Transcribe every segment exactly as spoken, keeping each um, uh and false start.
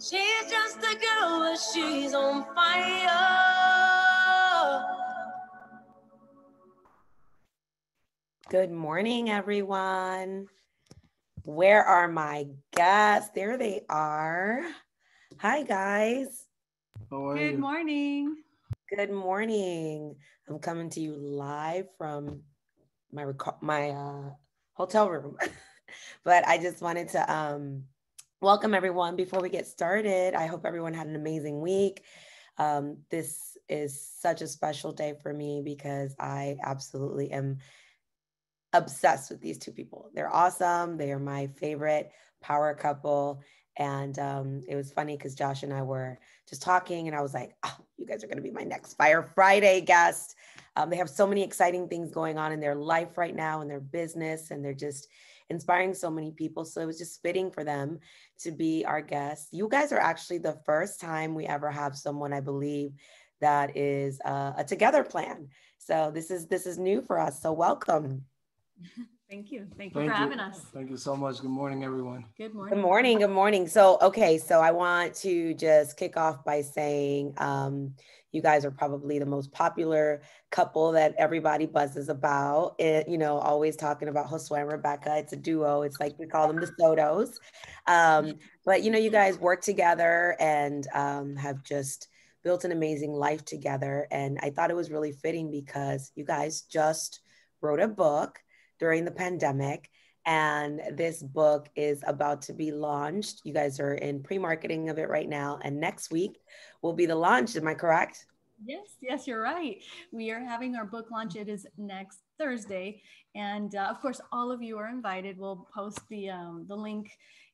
She's just a girl, but she's on fire. Good morning, everyone. Where are my guests? There they are. Hi, guys. How are you? Good morning. Good morning. I'm coming to you live from my my uh, hotel room, but I just wanted to um. Welcome, everyone. Before we get started, I hope everyone had an amazing week. Um, this is such a special day for me because I absolutely am obsessed with these two people. They're awesome. They are my favorite power couple. And um, it was funny because Josh and I were just talking and I was like, oh, you guys are going to be my next Fire Friday guest. Um, they have so many exciting things going on in their life right now and their business, and they're just inspiring so many people. So it was just fitting for them to be our guests. You guys are actually the first time we ever have someone, I believe, that is uh, a together plan. So this is this is new for us. So welcome. Thank you. Thank you Thank for you. having us. Thank you so much. Good morning, everyone. Good morning. Good morning. Good morning. So, okay. So I want to just kick off by saying um, you guys are probably the most popular couple that everybody buzzes about. It, you know, always talking about Josue and Rebecca. It's a duo. It's like we call them the Sotos. Um, but, you know, you guys work together and um, have just built an amazing life together. And I thought it was really fitting because you guys just wrote a book during the pandemic, and this book is about to be launched. You guys are in pre-marketing of it right now, and next week will be the launch. Am I correct? Yes, yes, you're right. We are having our book launch. It is next Thursday, and uh, of course, all of you are invited. We'll post the um, the link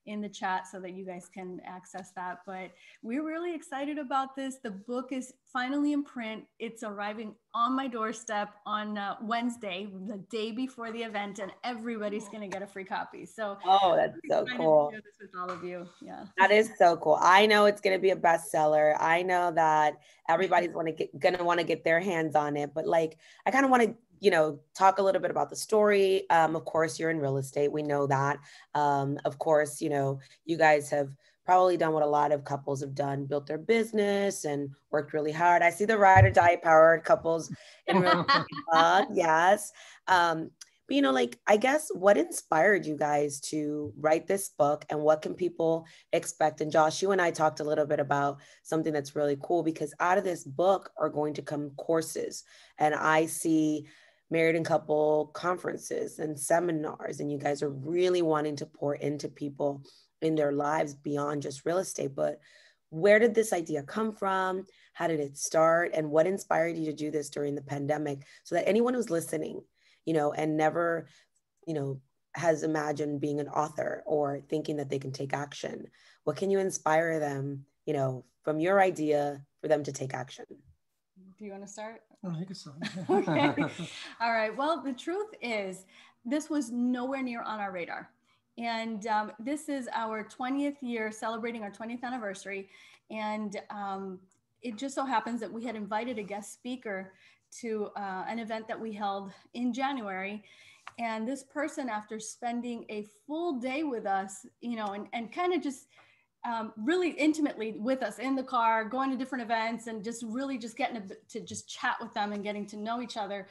in the chat so that you guys can access that. But we're really excited about this. The book is finally in print. It's arriving on my doorstep on uh, Wednesday, the day before the event, and everybody's gonna get a free copy. So oh, that's so cool. To share this with all of you. Yeah, that is so cool. I know it's gonna be a bestseller. I know that everybody's wanna get, gonna wanna get their hands on it, but like, I kind of wanna, you know, talk a little bit about the story. Um, of course, you're in real estate. We know that. Um, of course, you know, you guys have probably done what a lot of couples have done, built their business and worked really hard. I see the ride or die powered couples in real estate. uh, yes. Um, but, you know, like, I guess what inspired you guys to write this book and what can people expect? And Josh, you and I talked a little bit about something that's really cool because out of this book are going to come courses. And I see married and couple conferences and seminars, and you guys are really wanting to pour into people in their lives beyond just real estate. But where did this idea come from? How did it start? And what inspired you to do this during the pandemic so that anyone who's listening, you know, and never, you know, has imagined being an author or thinking that they can take action? What can you inspire them, you know, from your idea for them to take action? Do you want to start? Oh, I guess so. Okay. All right. Well, the truth is, this was nowhere near on our radar. And um, this is our twentieth year, celebrating our twentieth anniversary. And um, it just so happens that we had invited a guest speaker to uh, an event that we held in January. And this person, after spending a full day with us, you know, and, and kind of just Um, really intimately with us in the car, going to different events and just really just getting to, to just chat with them and getting to know each other.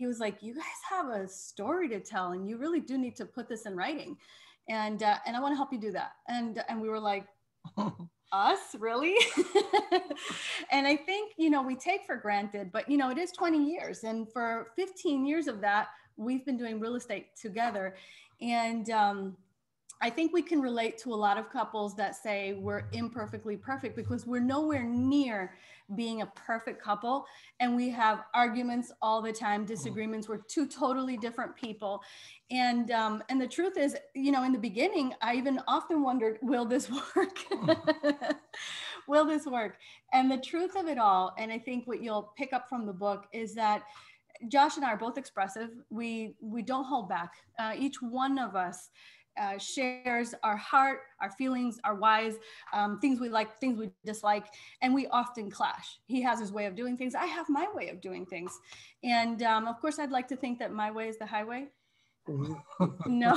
He was like, you guys have a story to tell and you really do need to put this in writing. And, uh, and I want to help you do that. And, and we were like, us, really? And I think, you know, we take for granted, but you know, it is twenty years. And for fifteen years of that, we've been doing real estate together. And, um, I think we can relate to a lot of couples that say we're imperfectly perfect because we're nowhere near being a perfect couple. And we have arguments all the time, disagreements. We're two totally different people. And, um, and the truth is, you know, in the beginning, I even often wondered, will this work? Will this work? And the truth of it all, and I think what you'll pick up from the book is that Josh and I are both expressive. We, we don't hold back. Uh, each one of us Uh, shares our heart, our feelings, our whys, um, things we like, things we dislike, and we often clash. He has his way of doing things. I have my way of doing things. And um, of course, I'd like to think that my way is the highway. Mm-hmm. No.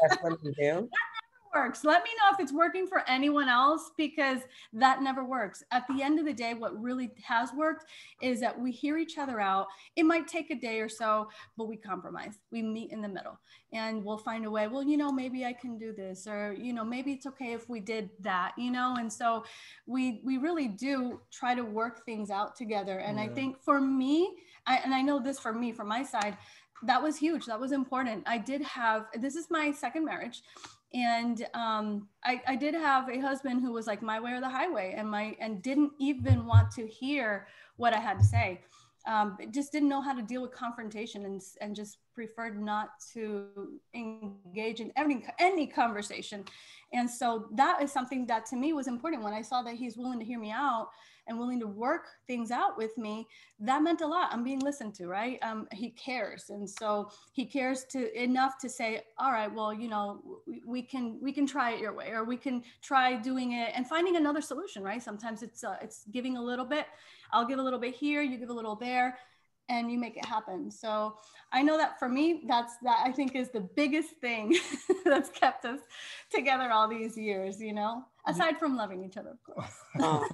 That's what you do. That never works. Let me know if it's working for anyone else, because that never works. At the end of the day, what really has worked is that we hear each other out. It might take a day or so, but we compromise. We meet in the middle and we'll find a way. Well, you know, maybe I can do this, or, you know, maybe it's okay if we did that, you know? And so we, we really do try to work things out together. And yeah. I think for me, I, and I know this for me, from my side, that was huge. That was important. I did have, this is my second marriage. And um, I, I did have a husband who was like my way or the highway, and my, and didn't even want to hear what I had to say. Um, just didn't know how to deal with confrontation, and, and just preferred not to engage in every, any conversation. And so that is something that to me was important. When I saw that he's willing to hear me out and willing to work things out with me, that meant a lot. I'm being listened to, right? Um, he cares. And so he cares to enough to say, all right, well, you know, we, we can, we can try it your way, or we can try doing it and finding another solution, right? Sometimes it's, uh, it's giving a little bit. I'll give a little bit here, you give a little there, and you make it happen. So I know that for me, that's, that I think is the biggest thing that's kept us together all these years, you know, aside from loving each other, of course.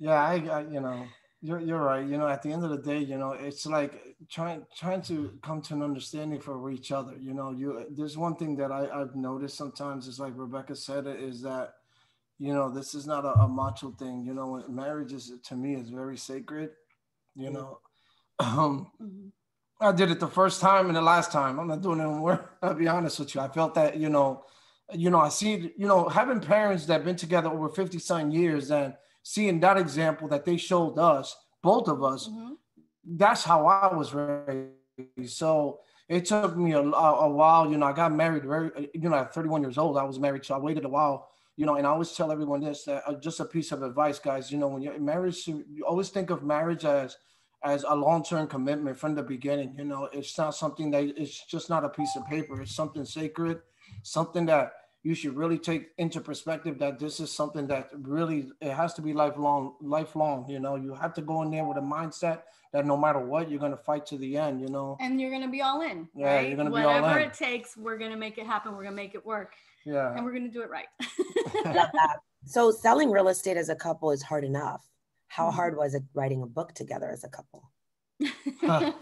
Yeah, I, I, you know, you're, you're right. You know, at the end of the day, you know, it's like trying, trying to come to an understanding for each other. You know, you, there's one thing that I, I've noticed sometimes, is like Rebecca said, is that, you know, this is not a, a macho thing. You know, marriage is, to me, is very sacred, you know. Um, mm-hmm. I did it the first time and the last time. I'm not doing it anymore. I'll be honest with you. I felt that, you know, you know, I see, you know, having parents that have been together over fifty some years and seeing that example that they showed us, both of us, mm-hmm. that's how I was raised. So it took me a, a while. You know, I got married very, you know, at thirty-one years old, I was married. So I waited a while. You know, and I always tell everyone this, that uh, just a piece of advice, guys, you know, when you're in marriage, you always think of marriage as, as a long-term commitment from the beginning. You know, it's not something that, it's just not a piece of paper. It's something sacred, something that you should really take into perspective, that this is something that really, it has to be lifelong, lifelong, you know, you have to go in there with a mindset that no matter what, you're going to fight to the end, you know. And you're going to be all in, yeah, right? You're going to be all in. Whatever it takes, we're going to make it happen. We're going to make it work. Yeah. And we're going to do it right. Love that. So selling real estate as a couple is hard enough. How mm-hmm. hard was it writing a book together as a couple? Huh.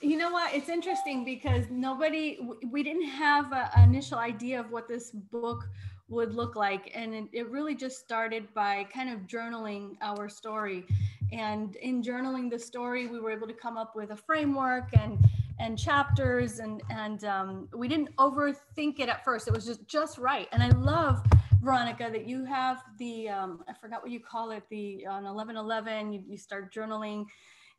You know what? It's interesting because nobody, we didn't have an initial idea of what this book would look like. And it, it really just started by kind of journaling our story. And in journaling the story, we were able to come up with a framework and and chapters, and and um, we didn't overthink it at first. It was just just right. And I love, Veronica, that you have the um, I forgot what you call it. The on eleven eleven, you, you start journaling,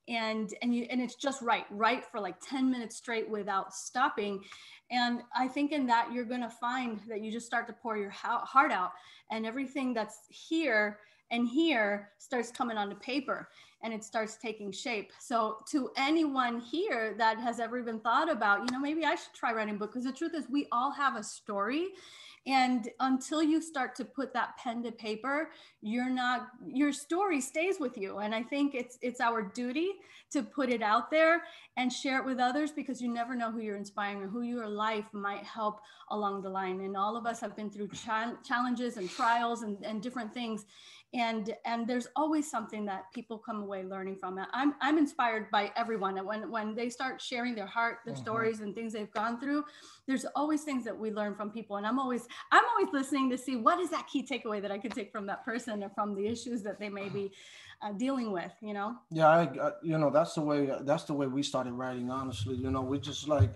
and and you and it's just right, right for like ten minutes straight without stopping. And I think in that you're going to find that you just start to pour your heart out, and everything that's here and here starts coming onto paper, and it starts taking shape. So to anyone here that has ever even thought about, you know, maybe I should try writing a book, because the truth is we all have a story. And until you start to put that pen to paper, you're not, your story stays with you. And I think it's, it's our duty to put it out there and share it with others, because you never know who you're inspiring or who your life might help along the line. And all of us have been through ch- challenges and trials and, and different things. And, and there's always something that people come away learning from. I'm, I'm inspired by everyone. And when, when they start sharing their heart, their mm-hmm. stories and things they've gone through, there's always things that we learn from people. And I'm always, I'm always listening to see what is that key takeaway that I could take from that person or from the issues that they may be uh, dealing with, you know? Yeah, I, I, you know, that's the way, that's the way we started writing, honestly. You know, we just like,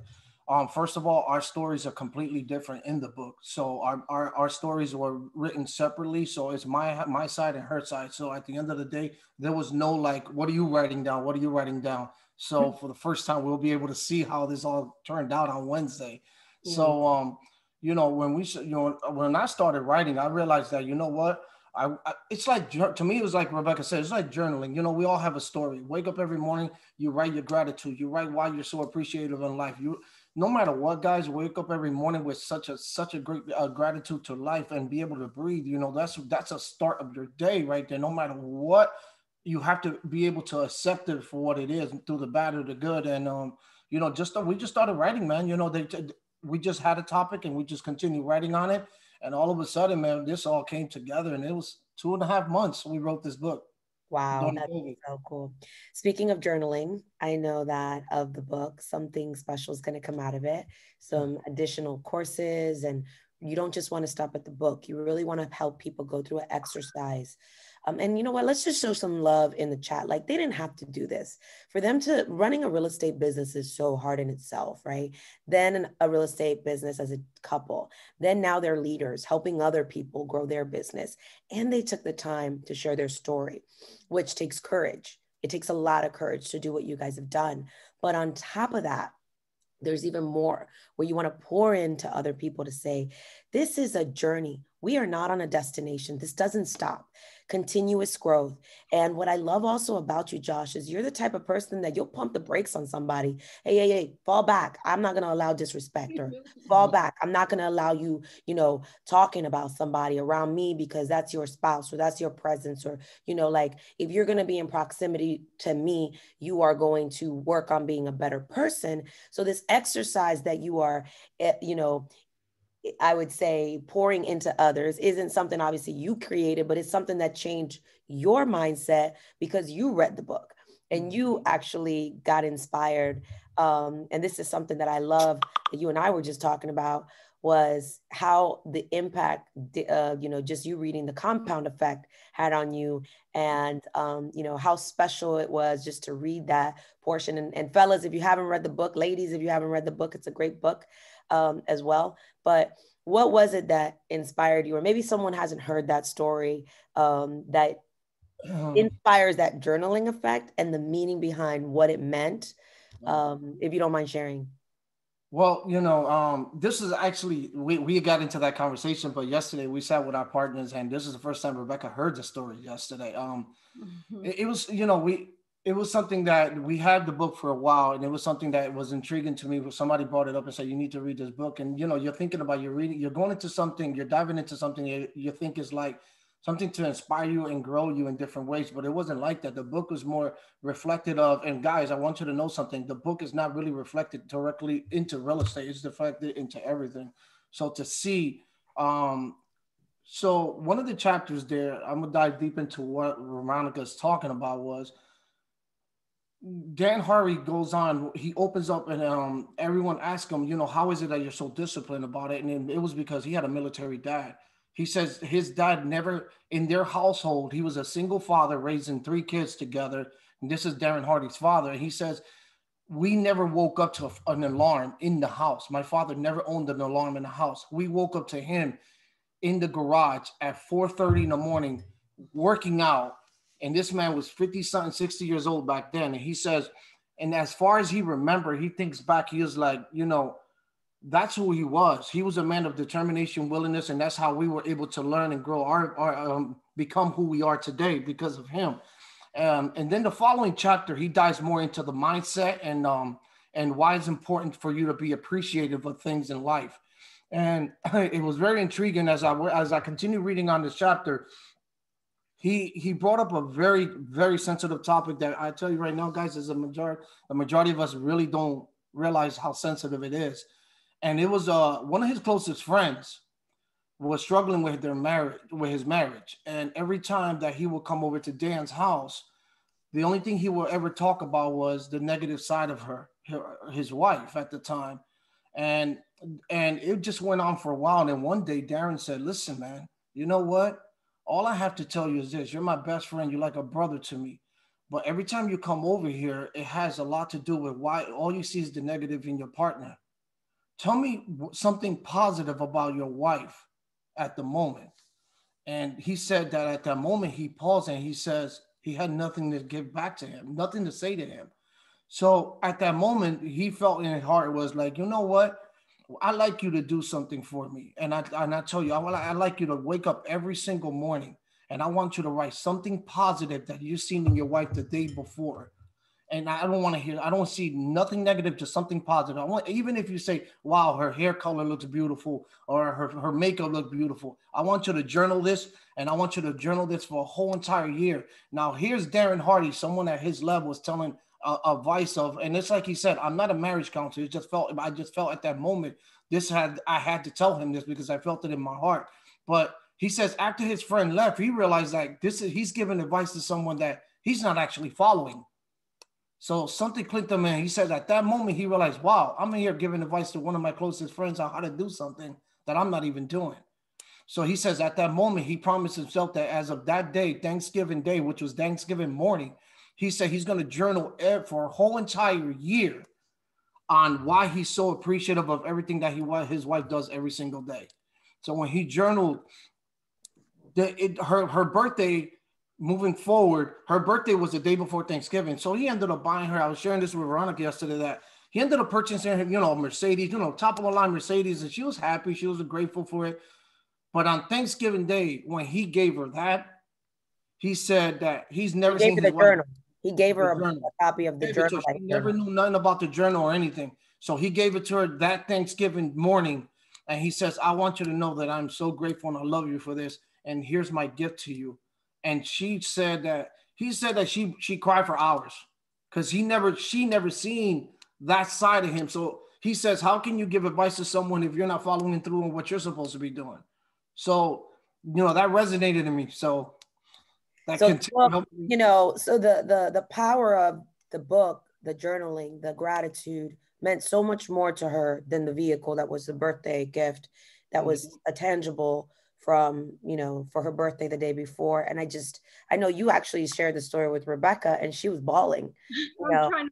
um, first of all, our stories are completely different in the book. So our, our, our stories were written separately. So it's my, my side and her side. So at the end of the day, there was no like, what are you writing down? What are you writing down? So for the first time, we'll be able to see how this all turned out on Wednesday. Mm-hmm. So, um, you know, when we, you know, when I started writing, I realized that, you know what, I, I it's like, to me, it was like Rebecca said, it's like journaling. You know, we all have a story. Wake up every morning, you write your gratitude, you write why you're so appreciative in life. You, no matter what, guys, wake up every morning with such a, such a great uh, gratitude to life and be able to breathe. You know, that's, that's a start of your day right there. No matter what, you have to be able to accept it for what it is, through the bad or the good. And, um, you know, just, we just started writing, man. You know, they, we just had a topic and we just continued writing on it. And all of a sudden, man, this all came together, and it was two and a half months we wrote this book. Wow, that's so cool. Speaking of journaling, I know that of the book, something special is going to come out of it. Some additional courses, and you don't just want to stop at the book. You really want to help people go through an exercise. Um, and you know what, let's just show some love in the chat. Like, they didn't have to do this. For them to, running a real estate business is so hard in itself, right? Then a real estate business as a couple, then now they're leaders helping other people grow their business. And they took the time to share their story, which takes courage. It takes a lot of courage to do what you guys have done. But on top of that, there's even more where you want to pour into other people to say, this is a journey. We are not on a destination. This doesn't stop. Continuous growth. And what I love also about you, Josh, is you're the type of person that you'll pump the brakes on somebody. Hey, hey, hey, fall back. I'm not going to allow disrespect, or fall back. I'm not going to allow you, you know, talking about somebody around me because that's your spouse or that's your presence, or, you know, like if you're going to be in proximity to me, you are going to work on being a better person. So this exercise that you are, you know, I would say pouring into others isn't something obviously you created, but it's something that changed your mindset because you read the book and you actually got inspired. Um, and this is something that I love that you and I were just talking about, was how the impact, uh, you know, just you reading The Compound Effect had on you, and, um, you know, how special it was just to read that portion. And, and fellas, if you haven't read the book, ladies, if you haven't read the book, it's a great book. Um, as well. But what was it that inspired you? Or maybe someone hasn't heard that story um, that um, inspires that journaling effect and the meaning behind what it meant, um, if you don't mind sharing. Well, you know, um, this is actually, we, we got into that conversation, but yesterday we sat with our partners, and this is the first time Rebecca heard the story yesterday. Um, mm-hmm. it, it was, you know, we, It was something that we had the book for a while, and it was something that was intriguing to me. Somebody brought it up and said, you need to read this book. And, you know, you're thinking about, you're reading, you're going into something, you're diving into something you, you think is like something to inspire you and grow you in different ways. But it wasn't like that. The book was more reflected of, and guys, I want you to know something. The book is not really reflected directly into real estate. It's reflected into everything. So to see, um, so one of the chapters there, I'm gonna dive deep into what Veronica's talking about was, Dan Hardy goes on, he opens up, and um, everyone asks him, you know, how is it that you're so disciplined about it? And it was because he had a military dad. He says his dad never, in their household, he was a single father raising three kids together. And this is Darren Hardy's father. And he says, we never woke up to an alarm in the house. My father never owned an alarm in the house. We woke up to him in the garage at four thirty in the morning, working out. And this man was fifty something, sixty years old back then. And he says, and as far as he remembered, he thinks back, he was like, you know, that's who he was. He was a man of determination, willingness. And that's how we were able to learn and grow our, our um, become who we are today because of him. Um, and then the following chapter, he dives more into the mindset and, um, and why it's important for you to be appreciative of things in life. And it was very intriguing as I, as I continue reading on this chapter. He he brought up a very, very sensitive topic that I tell you right now, guys, is a majority, the majority of us really don't realize how sensitive it is. And it was uh, one of his closest friends was struggling with their marriage, with his marriage. And every time that he would come over to Dan's house, the only thing he would ever talk about was the negative side of her, her his wife at the time. And, and it just went on for a while. And then one day Darren said, listen, man, you know what? All I have to tell you is this, you're my best friend, you're like a brother to me. But every time you come over here, it has a lot to do with why all you see is the negative in your partner. Tell me something positive about your wife at the moment. And he said that at that moment, he paused and he says he had nothing to give back to him, nothing to say to him. So at that moment, he felt in his heart, it was like, you know what? I like you to do something for me. And I, and I tell you, I, I like you to wake up every single morning. And I want you to write something positive that you've seen in your wife the day before. And I don't want to hear, I don't see nothing negative, just something positive. I want, even if you say, wow, her hair color looks beautiful, or her, her makeup looks beautiful. I want you to journal this. And I want you to journal this for a whole entire year. Now here's Darren Hardy, someone at his level is telling advice of, and it's like he said, I'm not a marriage counselor. It just felt, I just felt at that moment This had, I had to tell him this because I felt it in my heart. But he says after his friend left, he realized like this is, he's giving advice to someone that he's not actually following. So something clicked him, and he said at that moment, he realized, wow, I'm in here giving advice to one of my closest friends on how to do something that I'm not even doing. So he says at that moment, he promised himself that as of that day, Thanksgiving Day, which was Thanksgiving morning, he said he's going to journal for a whole entire year on why he's so appreciative of everything that he his wife does every single day. So when he journaled, the, it, her, her birthday, moving forward, her birthday was the day before Thanksgiving. So he ended up buying her, I was sharing this with Veronica yesterday, that he ended up purchasing her, you know, Mercedes, you know, top of the line Mercedes, and she was happy. She was grateful for it. But on Thanksgiving Day, when he gave her that, he said that he's never seen the journal. He gave her a copy of the journal. She never knew nothing about the journal or anything. So he gave it to her that Thanksgiving morning. And he says, I want you to know that I'm so grateful and I love you for this. And here's my gift to you. And she said that, he said that she, she cried for hours because he never, she never seen that side of him. So he says, how can you give advice to someone if you're not following through on what you're supposed to be doing? So, you know, that resonated in me. So, that so well, you know, so the, the, the power of the book, the journaling, the gratitude meant so much more to her than the vehicle that was the birthday gift that was a tangible from, you know, for her birthday the day before. And I just, I know you actually shared the story with Rebecca and she was bawling, you know, right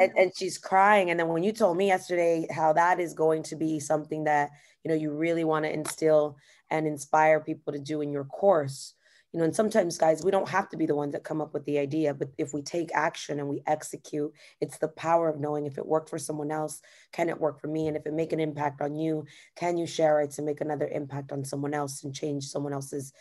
and, and she's crying. And then when you told me yesterday how that is going to be something that, you know, you really want to instill and inspire people to do in your course, you know, and sometimes guys, we don't have to be the ones that come up with the idea, but if we take action and we execute, it's the power of knowing if it worked for someone else, can it work for me? And if it make an impact on you, can you share it to make another impact on someone else and change someone else's,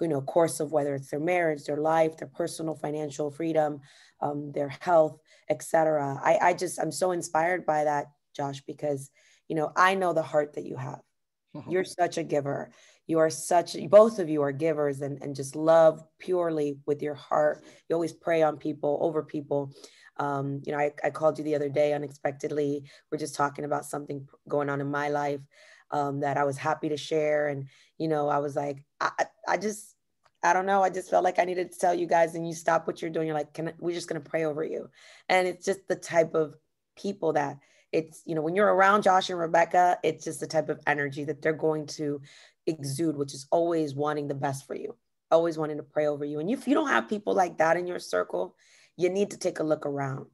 you know, course of whether it's their marriage, their life, their personal financial freedom, um, their health, et cetera. I, I just, I'm so inspired by that, Josh, because, you know, I know the heart that you have. Mm-hmm. You're such a giver. You are such, both of you are givers and, and just love purely with your heart. You always pray on people, over people. Um, you know, I, I called you the other day unexpectedly. We're just talking about something going on in my life um, that I was happy to share. And, you know, I was like, I, I just, I don't know. I just felt like I needed to tell you guys and you stop what you're doing. You're like, can I, we're just going to pray over you. And it's just the type of people that it's, you know, when you're around Josh and Rebecca, it's just the type of energy that they're going to exude, which is always wanting the best for you, always wanting to pray over you. And if you don't have people like that in your circle, you need to take a look around.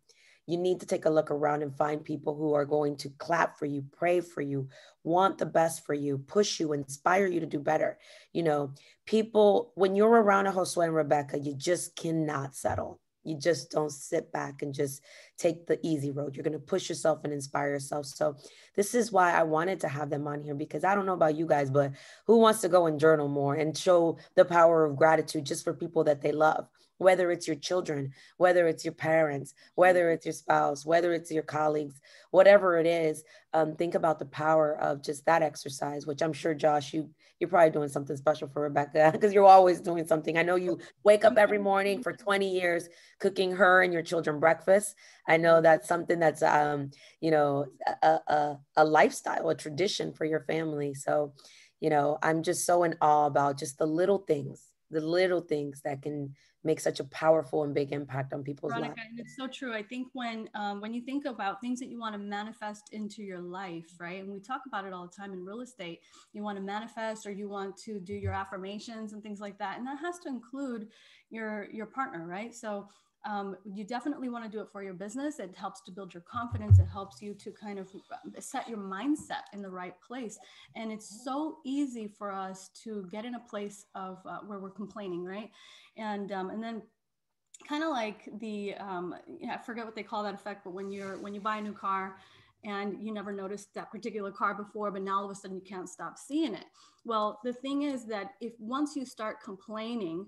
You need to take a look around and find people who are going to clap for you, pray for you, want the best for you, push you, inspire you to do better. You know, people, when you're around a Josue and Rebecca, you just cannot settle. You just don't sit back and just take the easy road. You're going to push yourself and inspire yourself. So this is why I wanted to have them on here, because I don't know about you guys, but who wants to go and journal more and show the power of gratitude just for people that they love, whether it's your children, whether it's your parents, whether it's your spouse, whether it's your colleagues, whatever it is, um, think about the power of just that exercise, which I'm sure, Josh, you, you're probably doing something special for Rebecca because you're always doing something. I know you wake up every morning for twenty years cooking her and your children breakfast. I know that's something that's, um, you know, a, a, a lifestyle, a tradition for your family. So, you know, I'm just so in awe about just the little things, the little things that can make such a powerful and big impact on people's Veronica, lives. And it's so true. I think when, um, when you think about things that you want to manifest into your life, right? And we talk about it all the time in real estate, you want to manifest or you want to do your affirmations and things like that. And that has to include your, your partner, right? So um, you definitely want to do it for your business. It helps to build your confidence. It helps you to kind of set your mindset in the right place. And it's so easy for us to get in a place of uh, where we're complaining, right? And, um, and then kind of like the, um, yeah, I forget what they call that effect, but when you're, when you buy a new car and you never noticed that particular car before, but now all of a sudden you can't stop seeing it. Well, the thing is that if once you start complaining,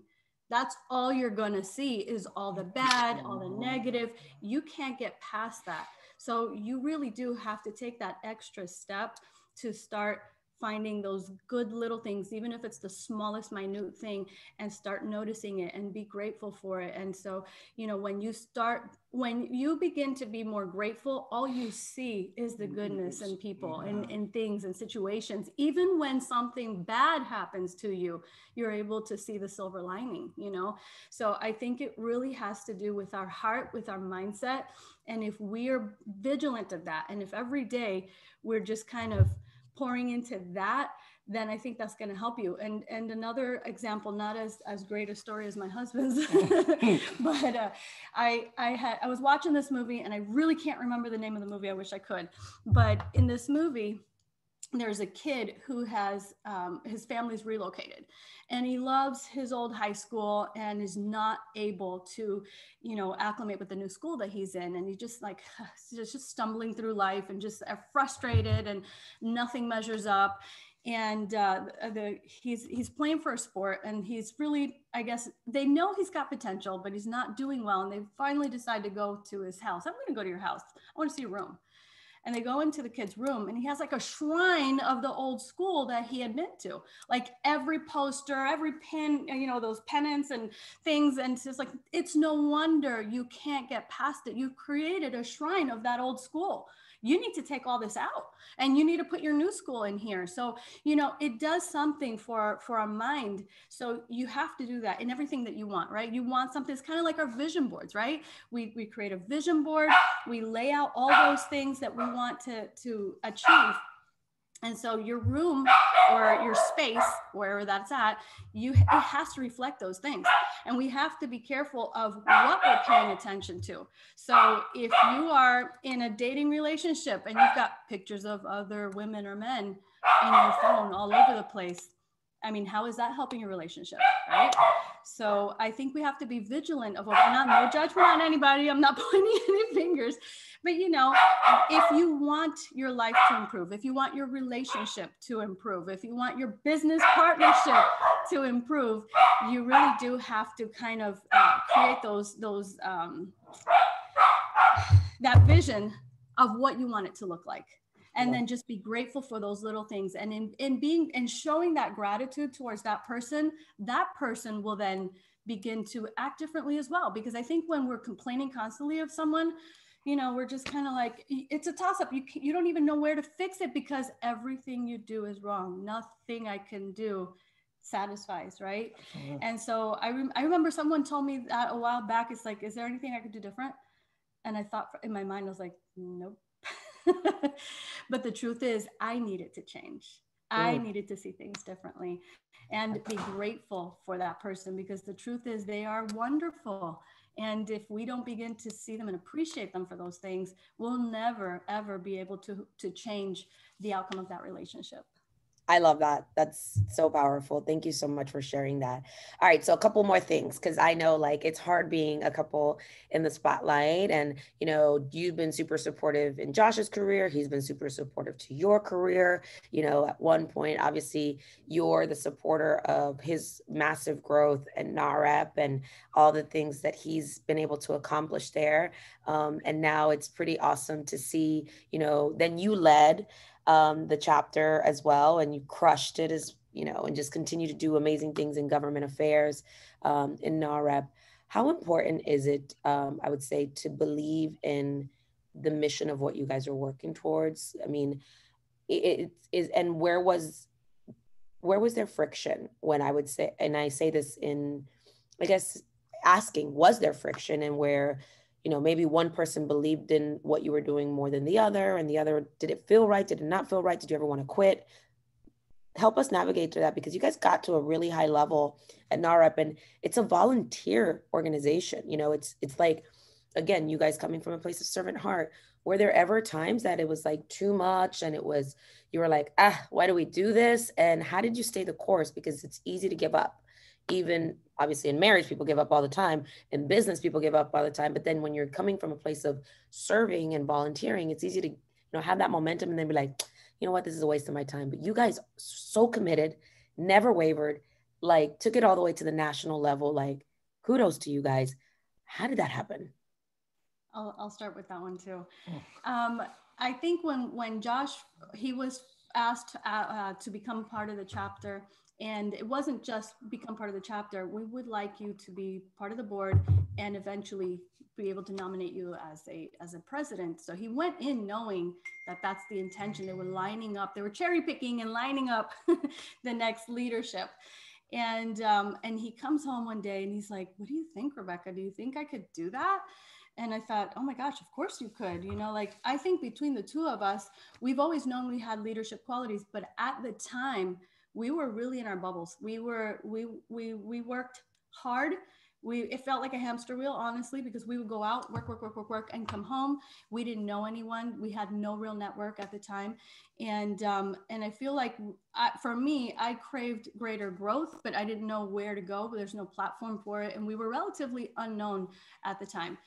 that's all you're going to see is all the bad, all the negative. You can't get past that. So you really do have to take that extra step to start finding those good little things, even if it's the smallest minute thing, and start noticing it and be grateful for it. And so, you know, when you start, when you begin to be more grateful, all you see is the goodness in people yeah. and in things and situations. Even when something bad happens to you, you're able to see the silver lining, you know? So I think it really has to do with our heart, with our mindset. And if we are vigilant of that, and if every day we're just kind of pouring into that, then I think that's going to help you. And and another example, not as, as great a story as my husband's, but uh, I I had I was watching this movie, and I really can't remember the name of the movie. I wish I could. But in this movie, there's a kid who has um, his family's relocated, and he loves his old high school and is not able to, you know, acclimate with the new school that he's in. And he just like, just stumbling through life and just frustrated, and nothing measures up. And uh, the, he's, he's playing for a sport, and he's really, I guess they know he's got potential, but he's not doing well. And they finally decide to go to his house. I'm going to go to your house. I want to see your room. And they go into the kid's room, and he has like a shrine of the old school that he had been to, like every poster, every pin, you know, those pennants and things. And it's just like, it's no wonder you can't get past it. You've created a shrine of that old school. You need to take all this out, and you need to put your new school in here. So, you know, it does something for, for our mind. So you have to do that in everything that you want, right? You want something. It's kind of like our vision boards, right? We, we create a vision board. We lay out all those things that we want to, to achieve. And so your room or your space, wherever that's at, you, it has to reflect those things. And we have to be careful of what we're paying attention to. So if you are in a dating relationship and you've got pictures of other women or men in your phone all over the place, I mean, how is that helping your relationship, right? So I think we have to be vigilant of, not, no judgment on anybody. I'm not pointing any fingers, but you know, if you want your life to improve, if you want your relationship to improve, if you want your business partnership to improve, you really do have to kind of uh, create those, those, um, that vision of what you want it to look like. And then just be grateful for those little things. And in, in being and showing that gratitude towards that person, that person will then begin to act differently as well. Because I think when we're complaining constantly of someone, you know, we're just kind of like, it's a toss up. You, you don't even know where to fix it, because everything you do is wrong. Nothing I can do satisfies, right? Mm-hmm. And so I, rem I remember someone told me that a while back. It's like, is there anything I could do different? And I thought in my mind, I was like, nope. But the truth is, I needed to change. I needed to see things differently and be grateful for that person, because the truth is they are wonderful. And if we don't begin to see them and appreciate them for those things, we'll never, ever be able to, to change the outcome of that relationship. I love that. That's so powerful. Thank you so much for sharing that. All right. So a couple more things, because I know like it's hard being a couple in the spotlight, and, you know, you've been super supportive in Josh's career. He's been super supportive to your career. You know, at one point, obviously you're the supporter of his massive growth and NAHREP and all the things that he's been able to accomplish there. Um, and now it's pretty awesome to see, you know, then you led Um, the chapter as well, and you crushed it, as you know, and just continue to do amazing things in government affairs um, in NAHREP. How important is it, um, I would say, to believe in the mission of what you guys are working towards? I mean, it is, and where was where was there friction when I would say, and I say this in, I guess, asking, was there friction, and where, you know, maybe one person believed in what you were doing more than the other, and the other, did it feel right? Did it not feel right? Did you ever want to quit? Help us navigate through that, because you guys got to a really high level at NAHREP, and it's a volunteer organization. You know, it's, it's like, again, you guys coming from a place of servant heart. Were there ever times that it was like too much, and it was, you were like, ah, why do we do this? And how did you stay the course? Because it's easy to give up. Even obviously in marriage, people give up all the time. In business, people give up all the time. But then when you're coming from a place of serving and volunteering, it's easy to, you know, have that momentum and then be like, you know what, this is a waste of my time. But you guys so committed, never wavered, like took it all the way to the national level. Like, kudos to you guys. How did that happen? I'll, I'll start with that one too. Um, I think when, when Josh, he was asked uh, uh, to become part of the chapter. And it wasn't just become part of the chapter. We would like you to be part of the board and eventually be able to nominate you as a as a president. So he went in knowing that that's the intention. They were lining up. They were cherry picking and lining up the next leadership. And um, and he comes home one day and he's like, "What do you think, Rebecca? Do you think I could do that?" And I thought, oh my gosh, of course you could. You know, like, I think between the two of us, we've always known we had leadership qualities, but at the time, we were really in our bubbles. We were, we, we, we worked hard. We, it felt like a hamster wheel, honestly, because we would go out, work, work, work, work, work, and come home. We didn't know anyone. We had no real network at the time. And, um, and I feel like I, for me, I craved greater growth, but I didn't know where to go. There's no platform for it. And we were relatively unknown at the time.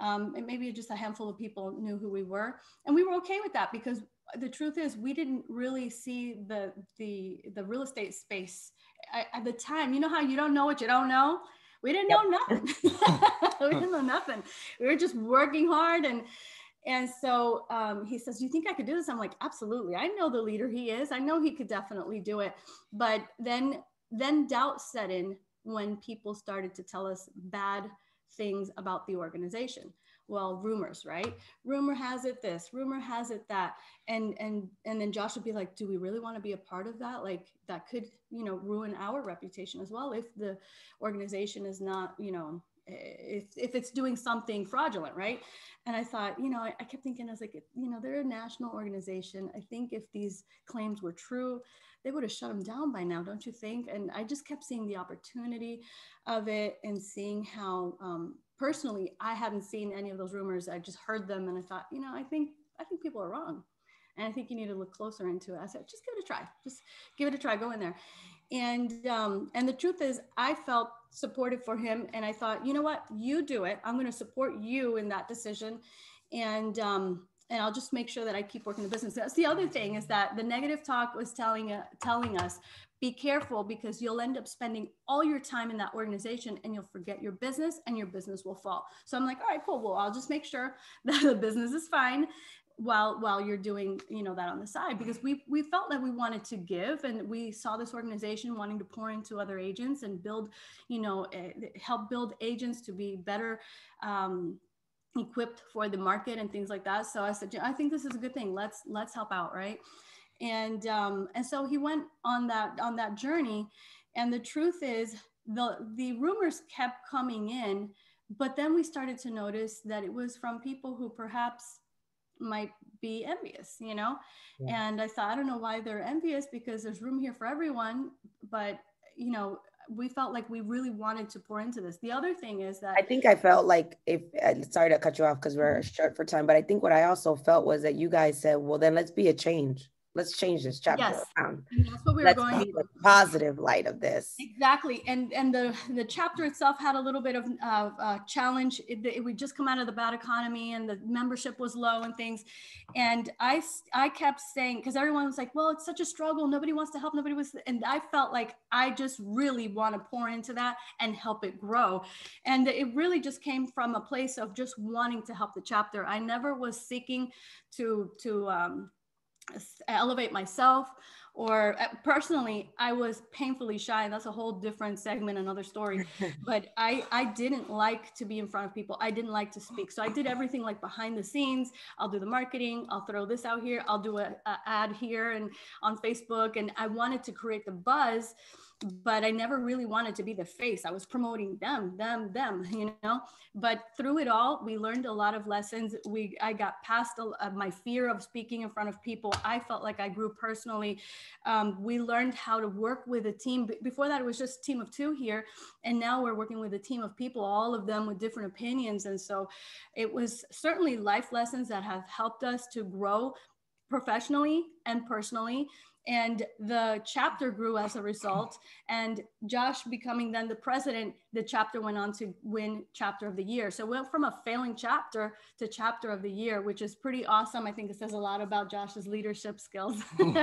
Um, and maybe just a handful of people knew who we were. And we were okay with that, because the truth is we didn't really see the, the, the real estate space I, at the time. You know how you don't know what you don't know? We didn't yep. know nothing. We didn't know nothing. We were just working hard. And, and so um, he says, "Do you think I could do this?" I'm like, absolutely. I know the leader he is. I know he could definitely do it. But then, then doubt set in when people started to tell us bad things about the organization. Well, rumors, right? Rumor has it this, rumor has it that. And and and then Josh would be like, "Do we really want to be a part of that? Like, that could, you know, ruin our reputation as well if the organization is not, you know, if if it's doing something fraudulent, right?" And I thought, you know, I, I kept thinking, I was like, you know, they're a national organization. I think if these claims were true, they would have shut them down by now, don't you think? And I just kept seeing the opportunity of it and seeing how, um, personally, I hadn't seen any of those rumors. I just heard them and I thought, you know, I think I think people are wrong. And I think you need to look closer into it. I said, just give it a try. Just give it a try. Go in there. And um, and the truth is, I felt supportive for him. And I thought, you know what? You do it. I'm going to support you in that decision. And um, and I'll just make sure that I keep working the business. That's the other thing, is that the negative talk was telling, uh, telling us, be careful, because you'll end up spending all your time in that organization and you'll forget your business and your business will fall. So I'm like, all right, cool. Well, I'll just make sure that the business is fine while while you're doing, you know, that on the side, because we we felt that we wanted to give, and we saw this organization wanting to pour into other agents and build, you know, help build agents to be better um, equipped for the market and things like that. So I said, I think this is a good thing. Let's let's help out, right? And um, and so he went on that on that journey. And the truth is, the the rumors kept coming in, but then we started to notice that it was from people who perhaps might be envious, you know? Yeah. And I thought, I don't know why they're envious, because there's room here for everyone. But, you know, we felt like we really wanted to pour into this. The other thing is that I think I felt like, if, sorry to cut you off because we're short for time, but I think what I also felt was that you guys said, well, then let's be a change. Let's change this chapter yes. around. And that's what we were Let's going the positive light of this. Exactly. And and the, the chapter itself had a little bit of uh, uh, challenge. It, it would just come out of the bad economy and the membership was low and things. And I, I kept saying, because everyone was like, well, it's such a struggle. Nobody wants to help. Nobody was. And I felt like I just really want to pour into that and help it grow. And it really just came from a place of just wanting to help the chapter. I never was seeking to, to, um, elevate myself, or personally, I was painfully shy. And that's a whole different segment, another story. But I, I didn't like to be in front of people. I didn't like to speak. So I did everything like behind the scenes. I'll do the marketing. I'll throw this out here. I'll do a, a ad here and on Facebook. And I wanted to create the buzz, but I never really wanted to be the face. I was promoting them, them, them, you know, but through it all, we learned a lot of lessons. We, I got past a, my fear of speaking in front of people. I felt like I grew personally. Um, we learned how to work with a team. Before that, it was just a team of two here. And now we're working with a team of people, all of them with different opinions. And so it was certainly life lessons that have helped us to grow professionally and personally. And the chapter grew as a result. And Josh becoming then the president, the chapter went on to win chapter of the year. So it went from a failing chapter to chapter of the year, which is pretty awesome. I think it says a lot about Josh's leadership skills. So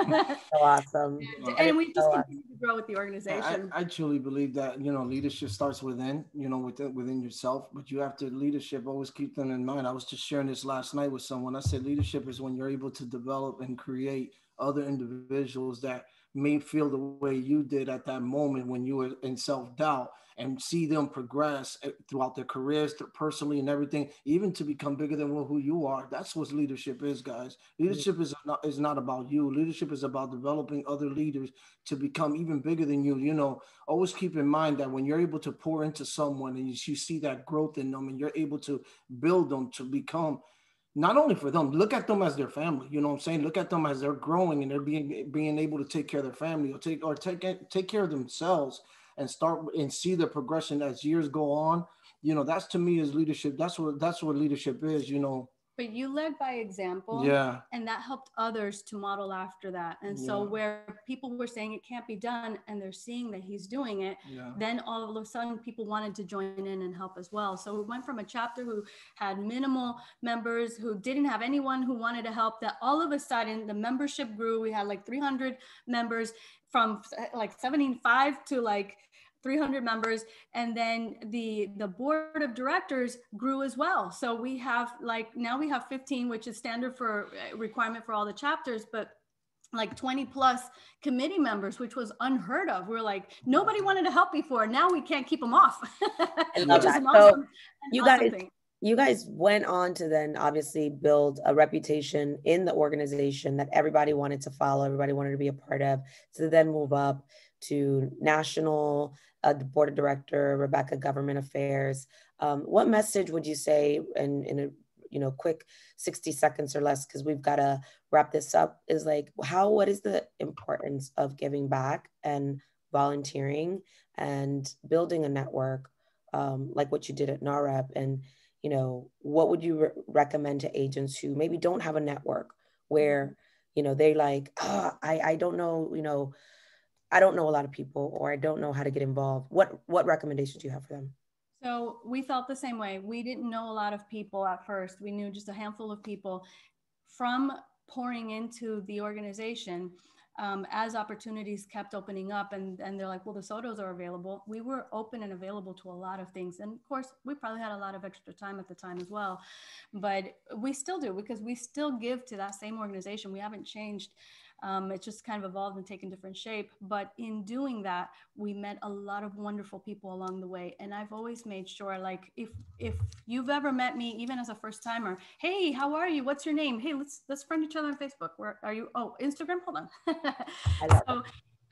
awesome. And, and we just so continue awesome. to grow with the organization. I, I truly believe that, you know, leadership starts within, you know, within, within yourself, but you have to leadership, always keep them in mind. I was just sharing this last night with someone. I said, leadership is when you're able to develop and create other individuals that may feel the way you did at that moment when you were in self-doubt, and see them progress throughout their careers, personally and everything, even to become bigger than who you are. That's what leadership is, guys. Leadership is not, is not about you. Leadership is about developing other leaders to become even bigger than you. You know, always keep in mind that when you're able to pour into someone and you see that growth in them and you're able to build them to become, not only for them, look at them as their family. You know what I'm saying? Look at them as they're growing and they're being being able to take care of their family or take or take take care of themselves, and start and see the progression as years go on. You know, that's to me is leadership. That's what that's what leadership is, you know. But you led by example. Yeah. And that helped others to model after that. And yeah. so where people were saying it can't be done and they're seeing that he's doing it, yeah. then all of a sudden people wanted to join in and help as well. So we went from a chapter who had minimal members, who didn't have anyone who wanted to help, that all of a sudden the membership grew. We had like three hundred members, from like seventy-five to like three hundred members, and then the the board of directors grew as well. So we have like, now we have fifteen, which is standard for requirement for all the chapters, but like twenty plus committee members, which was unheard of. We're like, nobody wanted to help before, now we can't keep them off. I love that. Awesome, so you awesome guys, thing. You guys went on to then obviously build a reputation in the organization that everybody wanted to follow, everybody wanted to be a part of, to then move up to national, uh, the board of director, Rebecca, government affairs. Um, what message would you say in, in a you know quick sixty seconds or less, because we've got to wrap this up, is like, how, what is the importance of giving back and volunteering and building a network, um, like what you did at NAHREP? And you know, what would you re recommend to agents who maybe don't have a network, where, you know, they like, oh, I, I don't know, you know, I don't know a lot of people, or I don't know how to get involved. What, what recommendations do you have for them? So we felt the same way. We didn't know a lot of people at first. We knew just a handful of people. From pouring into the organization, Um, as opportunities kept opening up and, and they're like, well, the Sotos are available. We were open and available to a lot of things. And of course, we probably had a lot of extra time at the time as well, but we still do, because we still give to that same organization. We haven't changed. Um, it's just kind of evolved and taken different shape. But in doing that, we met a lot of wonderful people along the way. And I've always made sure, like, if if you've ever met me, even as a first timer, hey, how are you? What's your name? Hey, let's let's friend each other on Facebook. Where are you? Oh, Instagram? Hold on. So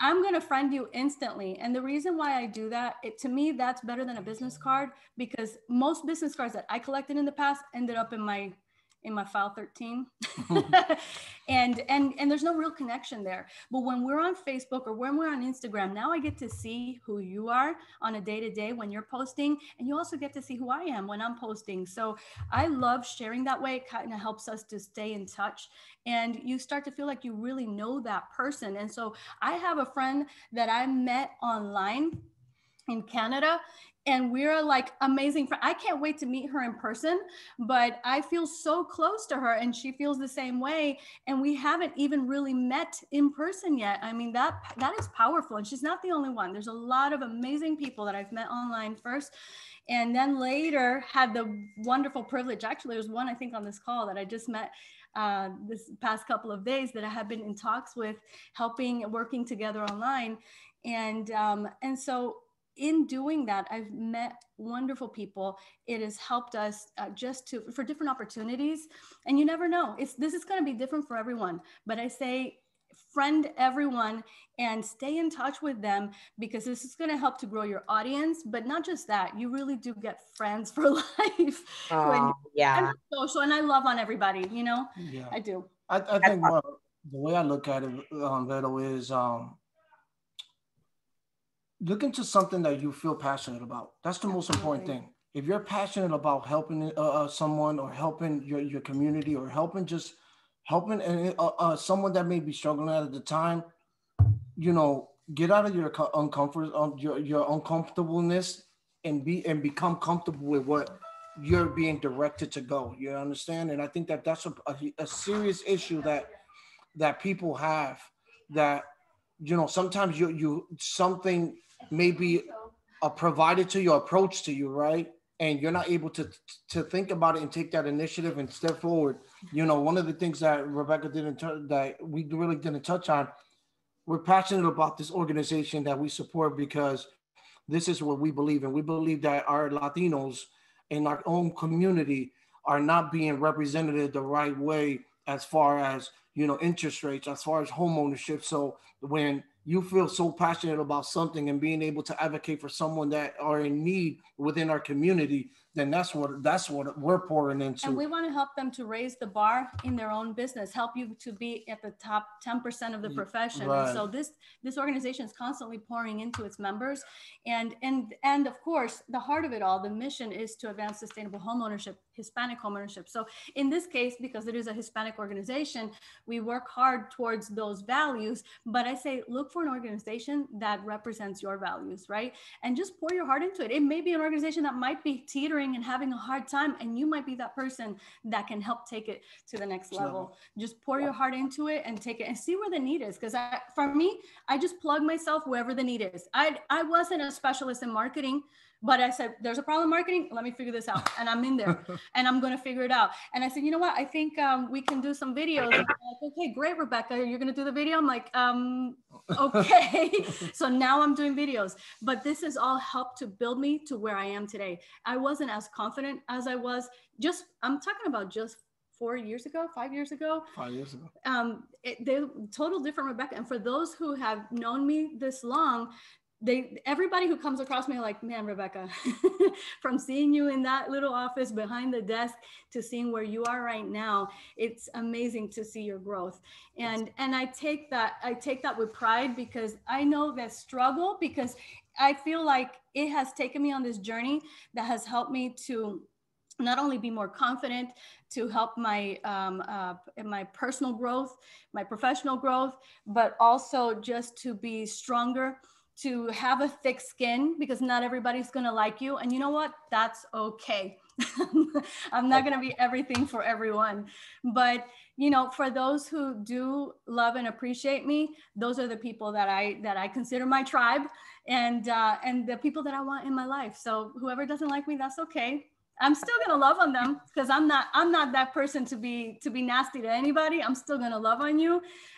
I'm going to friend you instantly. And the reason why I do that, it, to me, that's better than a business card, because most business cards that I collected in the past ended up in my in my file thirteen. and, and, and there's no real connection there. But when we're on Facebook or when we're on Instagram, now I get to see who you are on a day-to-day when you're posting, and you also get to see who I am when I'm posting. So I love sharing that way. It kind of helps us to stay in touch, and you start to feel like you really know that person. And so I have a friend that I met online in Canada, and we're like amazing friends. I can't wait to meet her in person, but I feel so close to her and she feels the same way. And we haven't even really met in person yet. I mean, that that is powerful. And she's not the only one. There's a lot of amazing people that I've met online first, and then later had the wonderful privilege. Actually, there's one I think on this call that I just met uh, this past couple of days that I have been in talks with, helping, working together online. And, um, and so, in doing that, I've met wonderful people. It has helped us uh, just to, for different opportunities. And you never know, it's, this is gonna be different for everyone. But I say, friend everyone and stay in touch with them, because this is gonna help to grow your audience. But not just that, you really do get friends for life. Uh, when yeah. I'm social and I love on everybody, you know, yeah. I do. I, I think what, the way I look at it, um, Veto, is, um, look into something that you feel passionate about. That's the most important thing. If you're passionate about helping uh, someone, or helping your, your community, or helping just helping uh, uh, someone that may be struggling at the time, you know, get out of your uncomfort, um, your, your uncomfortableness, and be and become comfortable with what you're being directed to go. You understand? And I think that that's a, a, a serious issue that that people have. That, you know, sometimes you you something. Maybe a provided to you, approach to you, right? and you're not able to to think about it and take that initiative and step forward. You know, one of the things that Rebecca didn't that we really didn't touch on, we're passionate about this organization that we support because this is what we believe in. We believe that our Latinos in our own community are not being represented the right way as far as, you know, interest rates, as far as home ownership. So when you feel so passionate about something and being able to advocate for someone that are in need within our community, then that's what that's what we're pouring into. And we want to help them to raise the bar in their own business, help you to be at the top ten percent of the profession. Right. And so this this organization is constantly pouring into its members. And, and, and of course, the heart of it all, the mission is to advance sustainable homeownership, Hispanic homeownership. So in this case, because it is a Hispanic organization, we work hard towards those values. But I say, look for an organization that represents your values, right? And just pour your heart into it. It may be an organization that might be teetering and having a hard time, and you might be that person that can help take it to the next level. Just pour your heart into it and take it and see where the need is, because I, for me, I just plug myself wherever the need is. I, I wasn't a specialist in marketing, but I said, there's a problem marketing, let me figure this out. And I'm in there and I'm going to figure it out. And I said, you know what, I think um, we can do some videos. Like, okay, great, Rebecca, you're going to do the video? I'm like, um, okay. So now I'm doing videos, but this has all helped to build me to where I am today. I wasn't as confident as I was just, I'm talking about just four years ago, five years ago. Five years ago. Um, it, they're total different Rebecca. And for those who have known me this long, They, everybody who comes across me like, man, Rebecca, from seeing you in that little office behind the desk to seeing where you are right now, it's amazing to see your growth. And, and I take that, I take that with pride, because I know that struggle, because I feel like it has taken me on this journey that has helped me to not only be more confident, to help my um, uh, my personal growth, my professional growth, but also just to be stronger, to have a thick skin, because not everybody's gonna like you. And you know what? That's okay. I'm not gonna be everything for everyone. But you know, for those who do love and appreciate me, those are the people that I that I consider my tribe, and uh, and the people that I want in my life. So whoever doesn't like me, that's okay. I'm still gonna love on them, because I'm not I'm not that person to be to be nasty to anybody. I'm still gonna love on you,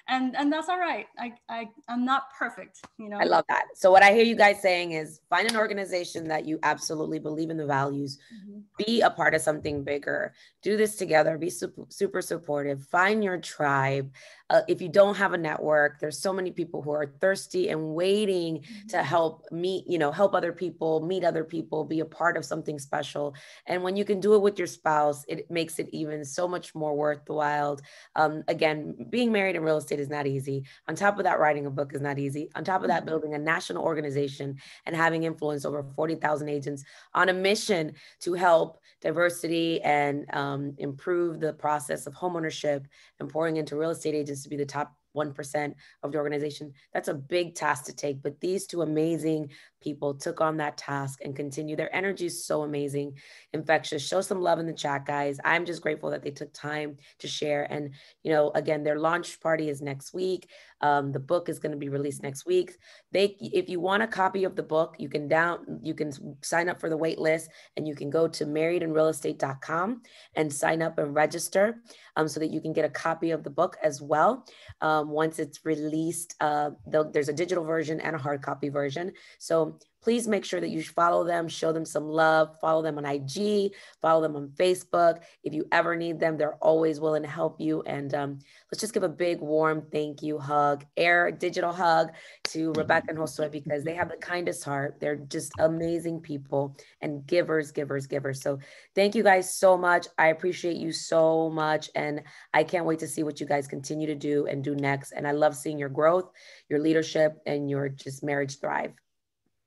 and and that's all right. I, I I'm not perfect, you know. I love that. So what I hear you guys saying is, find an organization that you absolutely believe in the values, mm-hmm. be a part of something bigger, do this together, be super, super supportive, find your tribe. Uh, if you don't have a network, there's so many people who are thirsty and waiting mm-hmm. to help meet, you know, help other people, meet other people, be a part of something special. And when you can do it with your spouse, it makes it even so much more worthwhile. Um, again, being married in real estate is not easy. On top of that, writing a book is not easy. On top of that, building a national organization and having influence over forty thousand agents on a mission to help diversity and um, improve the process of homeownership and pouring into real estate agents to be the top one percent of the organization. That's a big task to take, but these two amazing people took on that task and continue. Their energy is so amazing, infectious. Show some love in the chat, guys. I'm just grateful that they took time to share. And, you know, again, their launch party is next week. Um, the book is going to be released next week. They, if you want a copy of the book, you can down, you can sign up for the wait list, and you can go to married in real estate dot com and sign up and register, um, so that you can get a copy of the book as well. Um, once it's released, uh, there's a digital version and a hard copy version. So please make sure that you follow them, show them some love, follow them on I G, follow them on Facebook. If you ever need them, they're always willing to help you. And um, let's just give a big, warm thank you hug, air digital hug to Rebecca and Josue, because they have the kindest heart. They're just amazing people and givers, givers, givers. So thank you guys so much. I appreciate you so much. And I can't wait to see what you guys continue to do and do next. And I love seeing your growth, your leadership, and your just marriage thrive.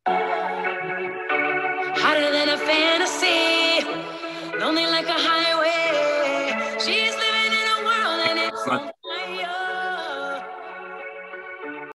Hotter than a fantasy, lonely like a highway. She's living in a world and it's